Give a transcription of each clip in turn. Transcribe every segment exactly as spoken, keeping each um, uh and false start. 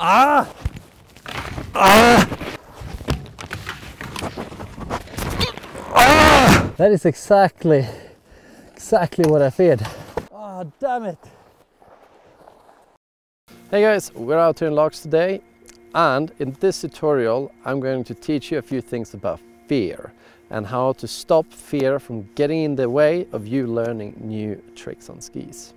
Ah! Ah! Ah! That is exactly, exactly what I feared. Ah, oh, damn it! Hey guys, we're out here in Largs today, and in this tutorial I'm going to teach you a few things about fear and how to stop fear from getting in the way of you learning new tricks on skis.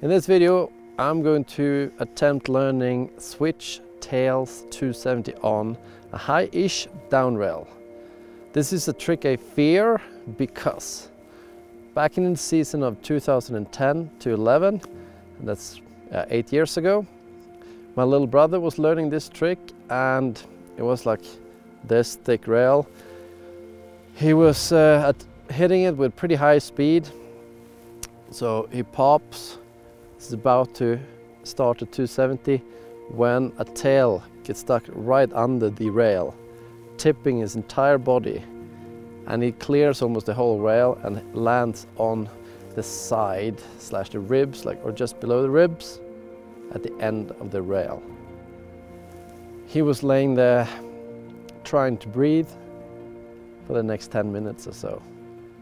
In this video I'm going to attempt learning switch tails two seventy on a high-ish down rail. This is a trick I fear because back in the season of two thousand ten to eleven, and that's uh, eight years ago, my little brother was learning this trick, and it was like this thick rail. He was uh, at hitting it with pretty high speed, so he pops. It's about to start at two seventy when a tail gets stuck right under the rail, tipping his entire body, and he clears almost the whole rail and lands on the side slash the ribs, like, or just below the ribs at the end of the rail. He was laying there trying to breathe for the next ten minutes or so.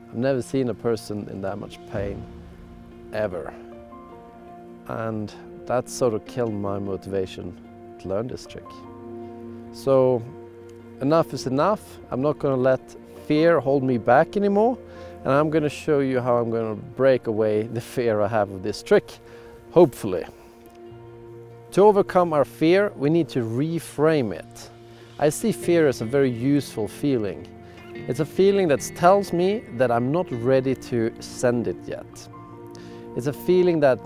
I've never seen a person in that much pain ever. And that sort of killed my motivation to learn this trick. So enough is enough. I'm not going to let fear hold me back anymore, and I'm going to show you how I'm going to break away the fear I have of this trick, hopefully. To overcome our fear, we need to reframe it. I see fear as a very useful feeling. It's a feeling that tells me that I'm not ready to send it yet. It's a feeling that,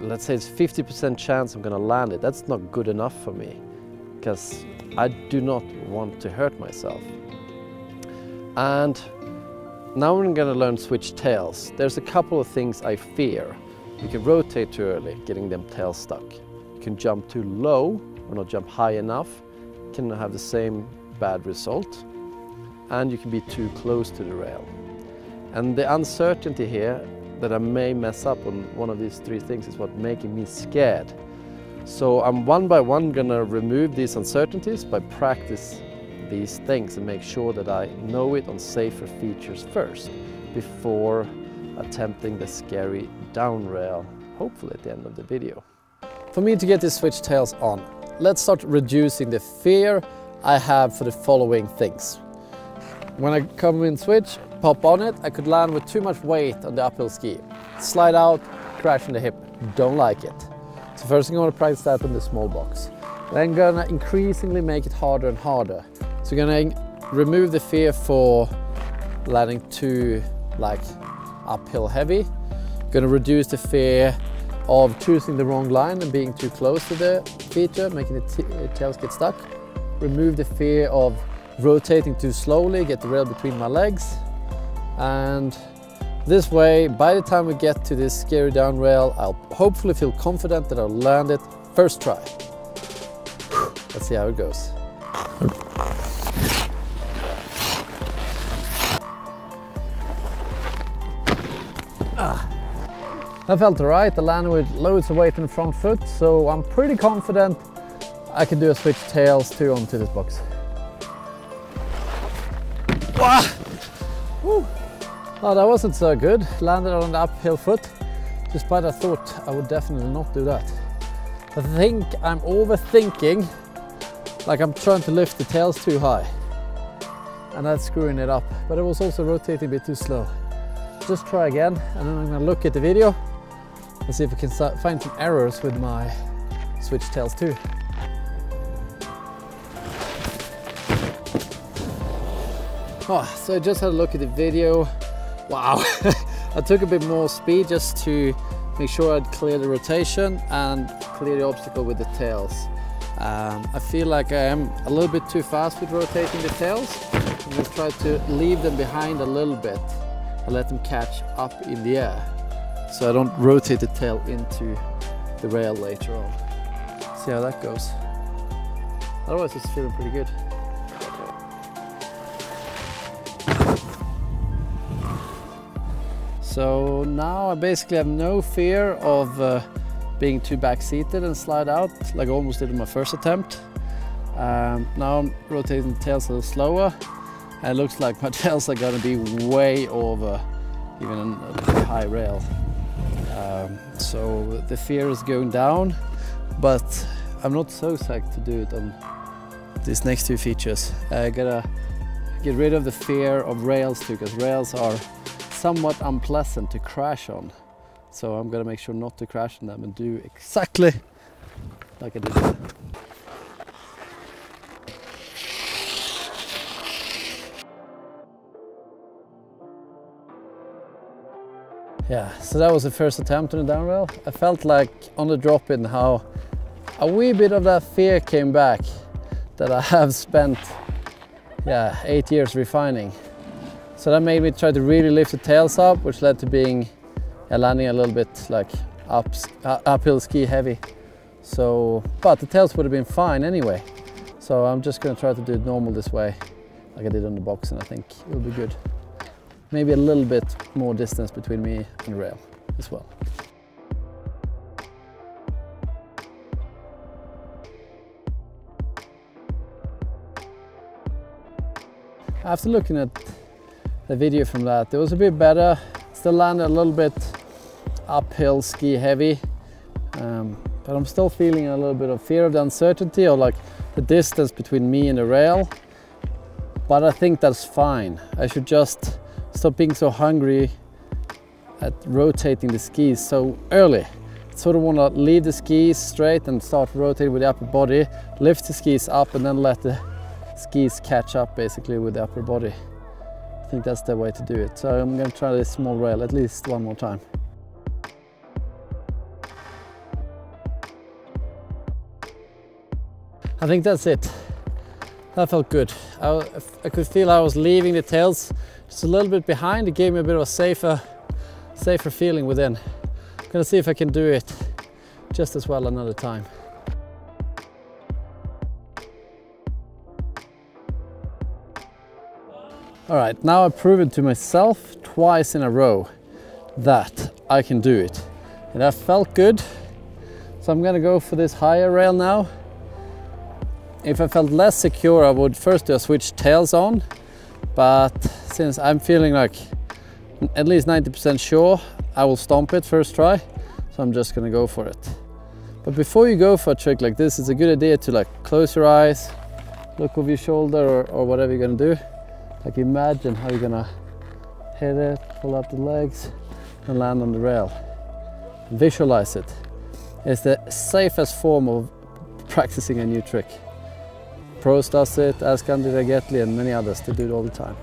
let's say it's fifty percent chance I'm gonna land it. That's not good enough for me, because I do not want to hurt myself. And now we're gonna learn switch tails. There's a couple of things I fear. You can rotate too early, getting them tails stuck. You can jump too low or not jump high enough. You can have the same bad result. And you can be too close to the rail. And the uncertainty here that I may mess up on one of these three things is what making me scared. So I'm one by one gonna remove these uncertainties by practice these things and make sure that I know it on safer features first before attempting the scary down rail, hopefully at the end of the video. For me to get this switch tails on, let's start reducing the fear I have for the following things. When I come in switch, pop on it, I could land with too much weight on the uphill ski. Slide out, crash in the hip, don't like it. So first thing I'm gonna practice that on the small box. Then gonna increasingly make it harder and harder. So gonna remove the fear for landing too like uphill heavy. Gonna reduce the fear of choosing the wrong line and being too close to the feature, making the tails get stuck. Remove the fear of rotating too slowly, get the rail between my legs, and this way by the time we get to this scary down rail I'll hopefully feel confident that I'll land it first try. Let's see how it goes. Ah. That felt alright. I landed with loads of weight in the front foot, so I'm pretty confident I can do a switch tails two onto this box. Oh, that wasn't so good. Landed on the uphill foot, despite I thought I would definitely not do that. I think I'm overthinking, like I'm trying to lift the tails too high, and that's screwing it up. But it was also rotating a bit too slow. Just try again, and then I'm gonna look at the video and see if we can find some errors with my switch tails too. Oh, so I just had a look at the video. Wow, I took a bit more speed just to make sure I'd clear the rotation and clear the obstacle with the tails. Um, I feel like I am a little bit too fast with rotating the tails. I'm going to try to leave them behind a little bit and let them catch up in the air, so I don't rotate the tail into the rail later on. See how that goes. Otherwise it's feeling pretty good. So now I basically have no fear of uh, being too back-seated and slide out, like I almost did in my first attempt. Um, now I'm rotating the tails a little slower, and it looks like my tails are going to be way over even a high rail. Um, so the fear is going down, but I'm not so psyched to do it on these next two features. I gotta get rid of the fear of rails too, because rails are somewhat unpleasant to crash on. So I'm gonna make sure not to crash on them and do exactly like I did. Yeah, so that was the first attempt on the down rail. I felt like on the drop in how a wee bit of that fear came back that I have spent yeah, eight years refining. So that made me try to really lift the tails up, which led to being uh, landing a little bit like up, uh, uphill ski heavy. So, but the tails would have been fine anyway. So I'm just gonna try to do it normal this way, like I did on the box, and I think it'll be good. Maybe a little bit more distance between me and rail as well. After looking at the video from that, it was a bit better. Still landed a little bit uphill ski heavy, um, but I'm still feeling a little bit of fear of the uncertainty or like the distance between me and the rail. But I think that's fine. I should just stop being so hungry at rotating the skis so early. Sort of want to leave the skis straight and start rotating with the upper body, lift the skis up and then let the skis catch up basically with the upper body. I think that's the way to do it. So I'm going to try this small rail at least one more time. I think that's it. That felt good. I, I could feel I was leaving the tails just a little bit behind. It gave me a bit of a safer, safer feeling within. I'm gonna see if I can do it just as well another time. All right, now I've proven to myself twice in a row that I can do it. And that felt good. So I'm gonna go for this higher rail now. If I felt less secure, I would first do a switch tails on, but since I'm feeling like at least ninety percent sure, I will stomp it first try, so I'm just gonna go for it. But before you go for a trick like this, it's a good idea to like close your eyes, look over your shoulder or, or whatever you're gonna do. Like imagine how you're gonna hit it, pull up the legs and land on the rail. Visualize it. It's the safest form of practicing a new trick. Pros does it, ask Andri Ragettli and many others, they do it all the time.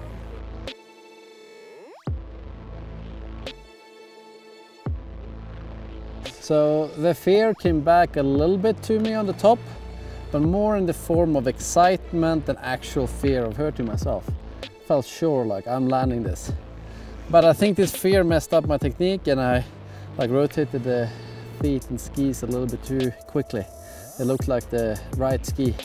So the fear came back a little bit to me on the top, but more in the form of excitement than actual fear of hurting myself. I felt sure like I'm landing this. But I think this fear messed up my technique and I like rotated the feet and skis a little bit too quickly. It looked like the right ski.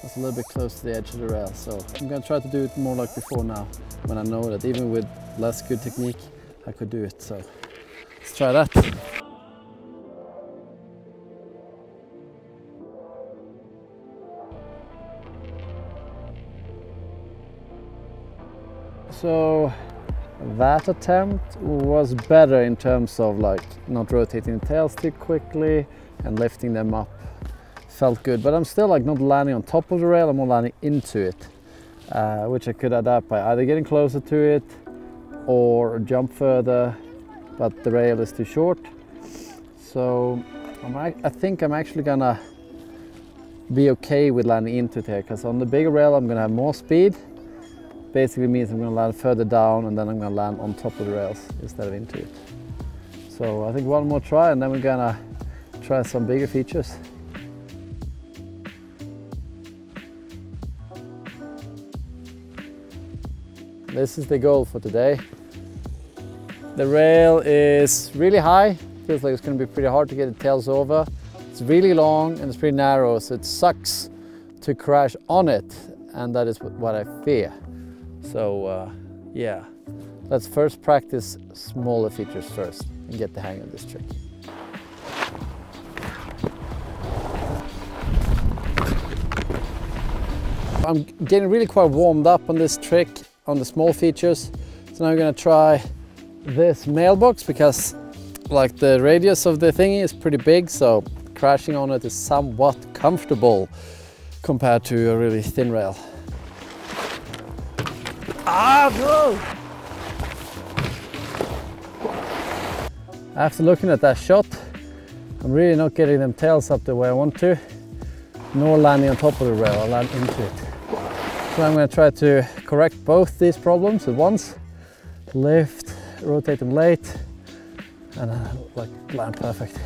I was a little bit close to the edge of the rail, so I'm going to try to do it more like before now, when I know that even with less good technique, I could do it, so let's try that. So that attempt was better in terms of like not rotating the tails too quickly and lifting them up. Felt good, but I'm still like not landing on top of the rail, I'm more landing into it, uh, which I could adapt by either getting closer to it or jump further, but the rail is too short. So I'm, I think I'm actually gonna be okay with landing into it here, because on the bigger rail I'm gonna have more speed. Basically means I'm gonna land further down and then I'm gonna land on top of the rails instead of into it. So I think one more try and then we're gonna try some bigger features. This is the goal for today. The rail is really high. Feels like it's gonna be pretty hard to get the tails over. It's really long and it's pretty narrow, so it sucks to crash on it. And that is what I fear. So uh, yeah, let's first practice smaller features first and get the hang of this trick. I'm getting really quite warmed up on this trick, on the small features. So now I'm gonna try this mailbox, because like the radius of the thingy is pretty big, so crashing on it is somewhat comfortable compared to a really thin rail. Ah, no! After looking at that shot, I'm really not getting them tails up the way I want to, nor landing on top of the rail. I'll land into it. So I'm going to try to correct both these problems at once. Lift, rotate them late, and uh, like land perfect.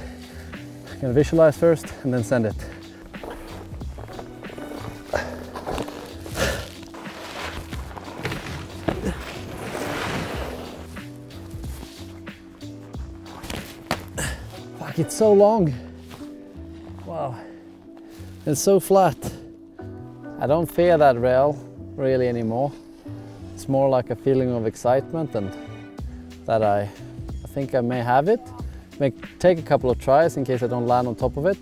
I'm going to visualize first and then send it. Fuck, it's so long. Wow. It's so flat. I don't fear that rail really anymore. It's more like a feeling of excitement, and that I, I think I may have it. May take a couple of tries in case I don't land on top of it.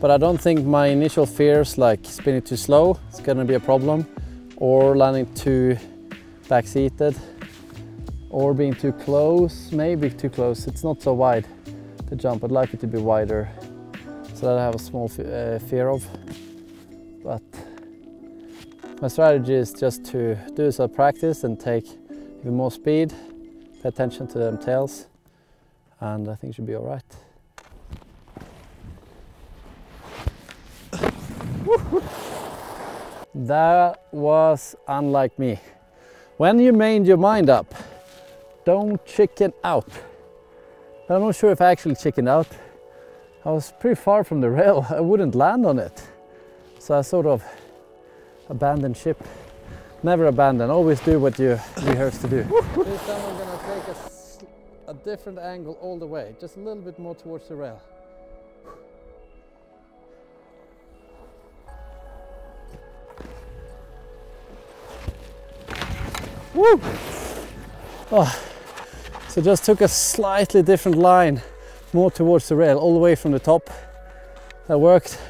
But I don't think my initial fears, like spinning too slow, it's gonna be a problem, or landing too backseated, or being too close, maybe too close. It's not so wide, the jump. I'd like it to be wider. So that I have a small uh, fear of. But my strategy is just to do some practice and take even more speed, pay attention to them tails, and I think it should be all right. That was unlike me. When you made your mind up, don't chicken out. I'm not sure if I actually chickened out. I was pretty far from the rail. I wouldn't land on it. So I sort of abandoned ship. Never abandon, always do what you rehearse to do. This time I'm gonna take a, a different angle all the way, just a little bit more towards the rail. Woo! Oh. So just took a slightly different line, more towards the rail, all the way from the top. That worked.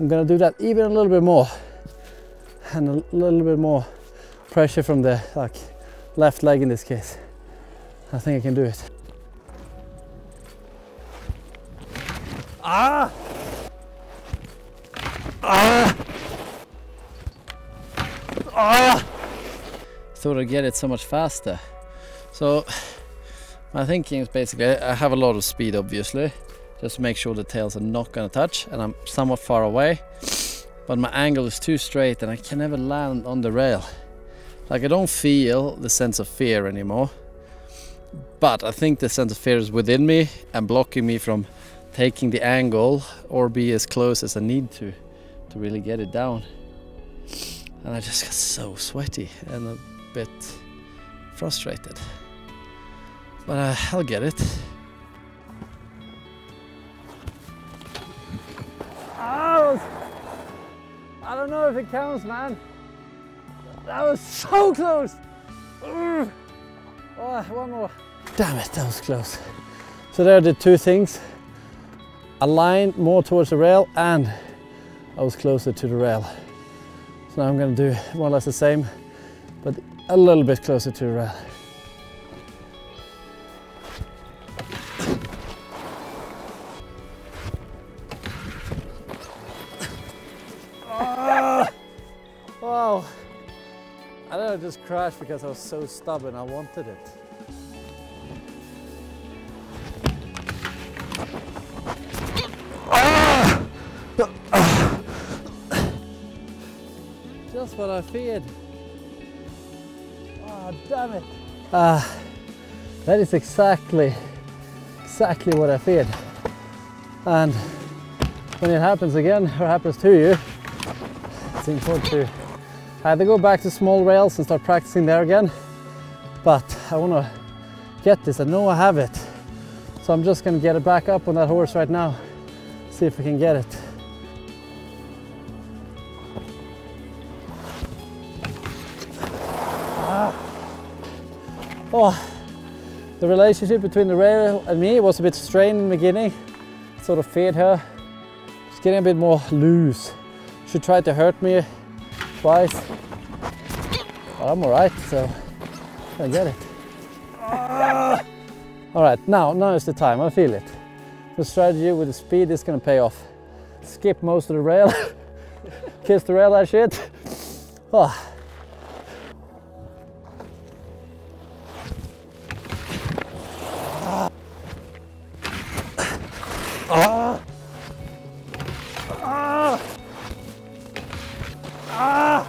I'm gonna do that even a little bit more, and a little bit more pressure from the like left leg in this case. I think I can do it. Ah! Ah! Ah! Thought I'd get it so much faster. So my thinking is basically, I have a lot of speed obviously, just to make sure the tails are not going to touch, and I'm somewhat far away, but my angle is too straight and I can never land on the rail. Like, I don't feel the sense of fear anymore, but I think the sense of fear is within me and blocking me from taking the angle or be as close as I need to to really get it down. And I just got so sweaty and a bit frustrated. But uh, I'll get it. Oh, I don't know if it counts, man. That was so close. Oh, one more. Damn it, that was close. So there I did two things. I lined more towards the rail, and I was closer to the rail. So now I'm gonna do more or less the same, but a little bit closer to the rail. I don't know, I just crashed because I was so stubborn, I wanted it. Just what I feared. Oh, damn it. Ah, uh, that is exactly, exactly what I feared. And when it happens again, or happens to you, it's important to I had to go back to small rails and start practicing there again, but I want to get this. I know I have it, so I'm just going to get it back up on that horse right now, see if I can get it. Ah. Oh, the relationship between the rail and me was a bit strained in the beginning. Sort of feared her. It's getting a bit more loose. She tried to hurt me twice. But I'm all right, so I get it. Uh, all right, now, now is the time, I feel it. The strategy with the speed is gonna pay off. Skip most of the rail, kiss the rail that shit. Oh. Ah. Ah. Ah.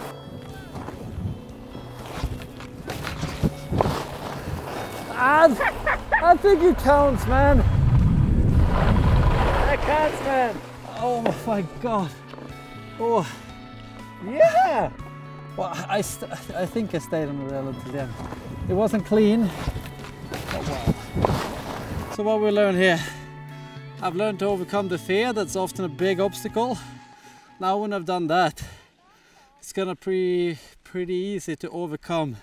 I think it counts, man. That counts, man. Oh my God. Oh, yeah. Well, I, st I think I stayed on the rail until then. It wasn't clean. Oh, wow. So what we learned here. I've learned to overcome the fear, that's often a big obstacle. Now when I've done that, it's gonna be pretty easy to overcome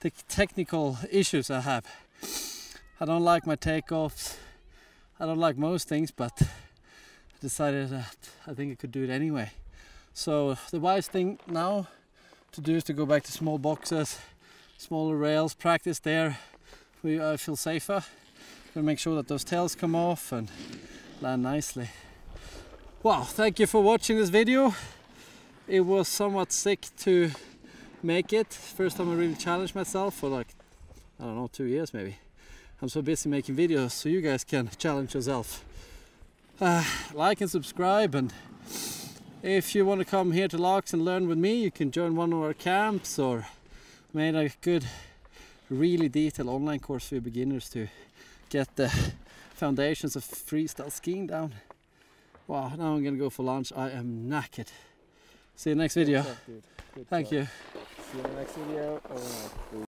the technical issues I have. I don't like my takeoffs, I don't like most things, but I decided that I think I could do it anyway. So the wise thing now to do is to go back to small boxes, smaller rails, practice there, where I feel safer. Gonna make sure that those tails come off and land nicely. Wow, thank you for watching this video. It was somewhat sick to make it. First time I really challenged myself for like, I don't know, two years maybe. I'm so busy making videos so you guys can challenge yourself. Uh, like and subscribe, and if you want to come here to Largs and learn with me, you can join one of our camps, or made a good, really detailed online course for your beginners too. Get the foundations of freestyle skiing down. Wow, now I'm gonna go for lunch. I am knackered. See you next video. Good job, dude. Good Thank job. you. See you in the next video. Oh,